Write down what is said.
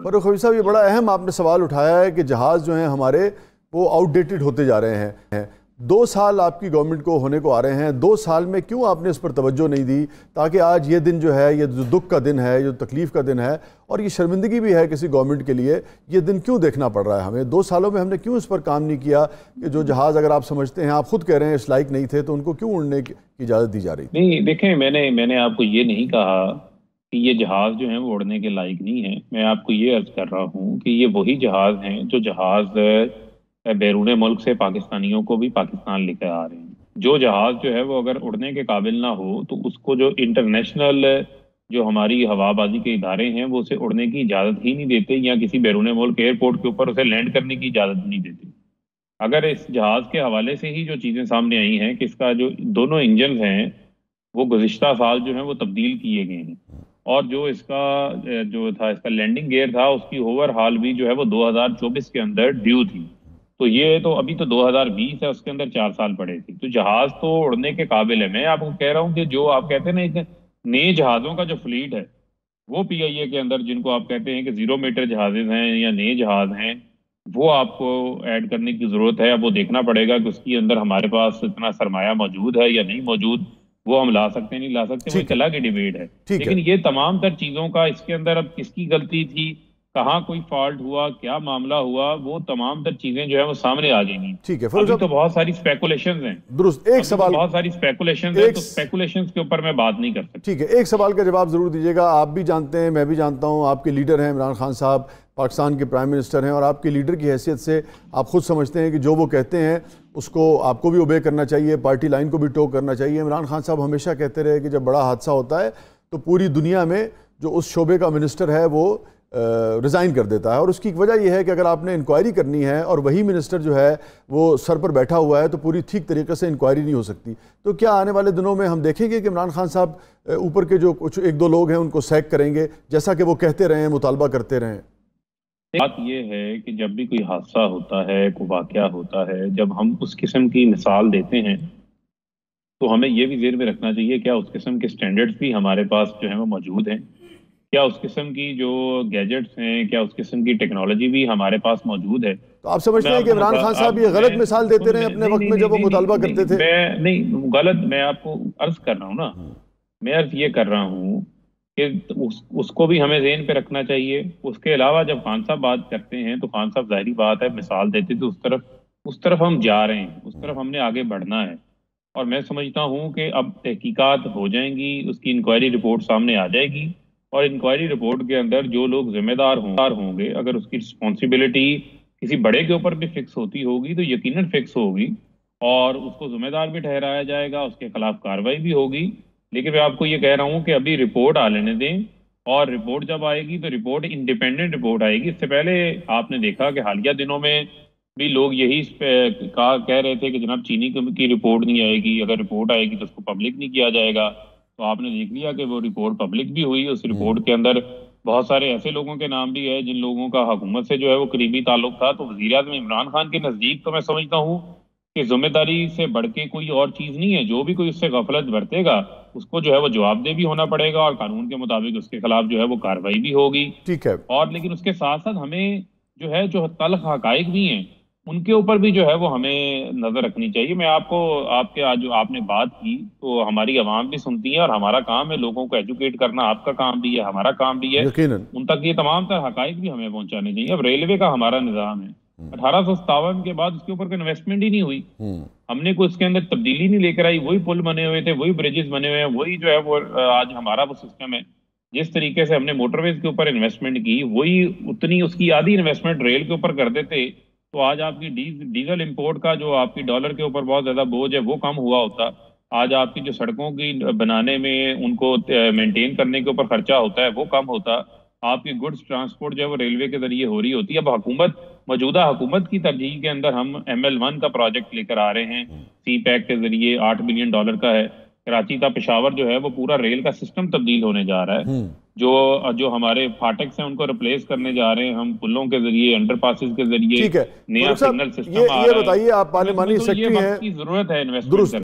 पर खबीर साहब, ये बड़ा अहम आपने सवाल उठाया है कि जहाज़ जो हैं हमारे वो आउटडेटेड होते जा रहे हैं। 2 साल आपकी गवर्नमेंट को होने को आ रहे हैं, 2 साल में क्यों आपने इस पर तवज्जो नहीं दी ताकि आज ये दिन जो है, ये जो दुख का दिन है, ये तकलीफ़ का दिन है और ये शर्मिंदगी भी है किसी गवर्नमेंट के लिए, ये दिन क्यों देखना पड़ रहा है हमें? 2 सालों में हमने क्यों इस पर काम नहीं किया कि जो जहाज़ अगर आप समझते हैं, आप खुद कह रहे हैं इस लायक नहीं थे, तो उनको क्यों उड़ने की इजाज़त दी जा रही थी? नहीं देखें, मैंने आपको ये नहीं कहा कि ये जहाज़ जो हैं वो उड़ने के लायक नहीं है। मैं आपको ये अर्ज़ कर रहा हूँ कि ये वही जहाज़ हैं जो जहाज़ बैरून मुल्क से पाकिस्तानियों को भी पाकिस्तान लेकर आ रहे हैं। जो जहाज़ जो है वो अगर उड़ने के काबिल ना हो तो उसको जो इंटरनेशनल जो हमारी हवाबाजी के इदारे हैं वो उसे उड़ने की इजाज़त ही नहीं देते, या किसी बैरून मुल्क एयरपोर्ट के ऊपर उसे लैंड करने की इजाज़त नहीं देते। अगर इस जहाज़ के हवाले से ही जो चीज़ें सामने आई हैं कि इसका जो दोनों इंजन हैं वो गुज़िश्ता साल जो हैं वो तब्दील किए गए हैं, और जो इसका इसका लैंडिंग गियर था उसकी ओवरहाल भी जो है वो 2024 के अंदर ड्यू थी। तो ये तो अभी तो 2020 है, उसके अंदर 4 साल पड़े थे। तो जहाज़ तो उड़ने के काबिल है। मैं आपको कह रहा हूँ कि जो आप कहते हैं ना नए जहाज़ों का जो फ्लीट है वो PIA के अंदर, जिनको आप कहते हैं कि 0 मीटर जहाज़ेज हैं या नए जहाज़ हैं, वो आपको ऐड करने की ज़रूरत है। अब वो देखना पड़ेगा कि उसके अंदर हमारे पास इतना सरमाया मौजूद है या नहीं मौजूद, वो हम ला सकते नहीं ला सकते, वो कला की डिबेट है। लेकिन ये तमाम तर चीज़ों का इसके अंदर अब किसकी गलती थी, कहाँ कोई फॉल्ट हुआ, क्या मामला हुआ, वो तमाम तर चीज़ें जो है वो सामने आ जाएंगी। ठीक है, अभी तो बहुत सारी स्पेकुलेशंस हैं। दुरुस्त, एक सवाल, बहुत सारी स्पेकुलेशंस हैं, तो स्पेकुलेशंस के ऊपर मैं बात नहीं कर सकता। ठीक है, एक सवाल का जवाब जरूर दीजिएगा। आप भी जानते हैं, मैं भी जानता हूँ, आपके लीडर हैं इमरान खान साहब, पाकिस्तान के प्राइम मिनिस्टर हैं, और आपके लीडर की हैसियत से आप खुद समझते हैं कि जो वो कहते हैं उसको आपको भी ओबे करना चाहिए, पार्टी लाइन को भी टो करना चाहिए। इमरान खान साहब हमेशा कहते रहे कि जब बड़ा हादसा होता है तो पूरी दुनिया में जो उस शोबे का मिनिस्टर है वो रिज़ाइन कर देता है, और उसकी एक वजह यह है कि अगर आपने इंक्वायरी करनी है और वही मिनिस्टर जो है वो सर पर बैठा हुआ है तो पूरी ठीक तरीके से इंक्वायरी नहीं हो सकती। तो क्या आने वाले दिनों में हम देखेंगे कि इमरान खान साहब ऊपर के जो कुछ 1-2 लोग हैं उनको सैक करेंगे, जैसा कि वो कहते रहे हैं, मुतालबा करते रहे हैं? बात यह है कि जब भी कोई हादसा होता है, कोई वाक़या होता है, जब हम उस किस्म की मिसाल देते हैं तो हमें यह भी ज़हन में रखना चाहिए क्या उस किस्म के स्टैंडर्ड्स भी हमारे पास जो है वो मौजूद हैं, क्या उस किस्म की जो गैजेट्स हैं, क्या उस किस्म की टेक्नोलॉजी भी हमारे पास मौजूद है। तो आप समझते हैं कि इमरान खान साहब ये गलत मिसाल देते रहे अपने वक्त में जब वो मुतालबा करते थे? नहीं, गलत मैं आपको अर्ज़ कर रहा हूँ ना, मैं अर्ज़ ये कर रहा हूँ कि उसको भी हमें जहन पे रखना चाहिए। उसके अलावा जब खान साहब बात करते हैं तो खान साहब जाहिर बात है मिसाल देते तो उस तरफ हम जा रहे हैं, उस तरफ हमने आगे बढ़ना है। और मैं समझता हूँ कि अब तहकीकात हो जाएंगी, उसकी इंक्वायरी रिपोर्ट सामने आ जाएगी, और इंक्वायरी रिपोर्ट के अंदर जो लोग जिम्मेदार होंगे, अगर उसकी रिस्पॉन्सिबिलिटी किसी बड़े के ऊपर भी फिक्स होती होगी तो यकीनन फिक्स होगी, और उसको जिम्मेदार भी ठहराया जाएगा, उसके खिलाफ कार्रवाई भी होगी। लेकिन मैं आपको ये कह रहा हूँ कि अभी रिपोर्ट आ लेने दें, और रिपोर्ट जब आएगी तो रिपोर्ट इंडिपेंडेंट रिपोर्ट आएगी। इससे पहले आपने देखा कि हालिया दिनों में भी लोग यही कह रहे थे कि जनाब चीनी की रिपोर्ट नहीं आएगी, अगर रिपोर्ट आएगी तो उसको पब्लिक नहीं किया जाएगा। तो आपने देख लिया कि वो रिपोर्ट पब्लिक भी हुई, उस रिपोर्ट के अंदर बहुत सारे ऐसे लोगों के नाम भी है जिन लोगों का हुकूमत से जो है वो करीबी ताल्लुक था। तो वज़ीर-ए-आज़म इमरान खान के नज़दीक तो मैं समझता हूँ कि जिम्मेदारी से बढ़ के कोई और चीज़ नहीं है। जो भी कोई उससे गफलत बरतेगा उसको जो है वो जवाबदेह भी होना पड़ेगा, और कानून के मुताबिक उसके खिलाफ जो है वो कार्रवाई भी होगी। ठीक है, और लेकिन उसके साथ साथ हमें जो है जो तल्ख हकायक भी हैं उनके ऊपर भी जो है वो हमें नज़र रखनी चाहिए। मैं आपको आपके आज जो आपने बात की तो हमारी आवाम भी सुनती है, और हमारा काम है लोगों को एजुकेट करना, आपका काम भी है, हमारा काम भी है, उन तक ये तमाम तर हकायक भी हमें पहुँचाने चाहिए। अब रेलवे का हमारा निज़ाम है 1857 के बाद उसके ऊपर कोई इन्वेस्टमेंट ही नहीं हुई, हमने कोई उसके अंदर तब्दीली नहीं लेकर आई, वही पुल बने हुए थे, वही ब्रिजेस बने हुए हैं, वही जो है वो आज हमारा वो सिस्टम है। जिस तरीके से हमने मोटरवेज के ऊपर इन्वेस्टमेंट की, वही उतनी उसकी आधी इन्वेस्टमेंट रेल के ऊपर कर देते तो आज आपकी डीजल इम्पोर्ट का जो आपकी डॉलर के ऊपर बहुत ज़्यादा बोझ है वो कम हुआ होता, आज आपकी जो सड़कों की बनाने में उनको मेनटेन करने के ऊपर खर्चा होता है वो कम होता, आपकी गुड्स ट्रांसपोर्ट जो है वो रेलवे के जरिए हो रही होती है। अब हुकूमत मौजूदा हुकूमत की तरजीह के अंदर हम ML-1 का प्रोजेक्ट लेकर आ रहे हैं, CPAC के जरिए $8 बिलियन का है। कराची का पेशावर जो है वो पूरा रेल का सिस्टम तब्दील होने जा रहा है, जो हमारे फाटक हैं उनको रिप्लेस करने जा रहे हैं हम, पुलों के जरिए, अंडरपासेस के जरिए, नया सिग्नल सिस्टम आ रहा है। ये बताइए आप पार्लियामेंट सेक्रेटरी हैं, जरूरत है इन्वेस्टमेंट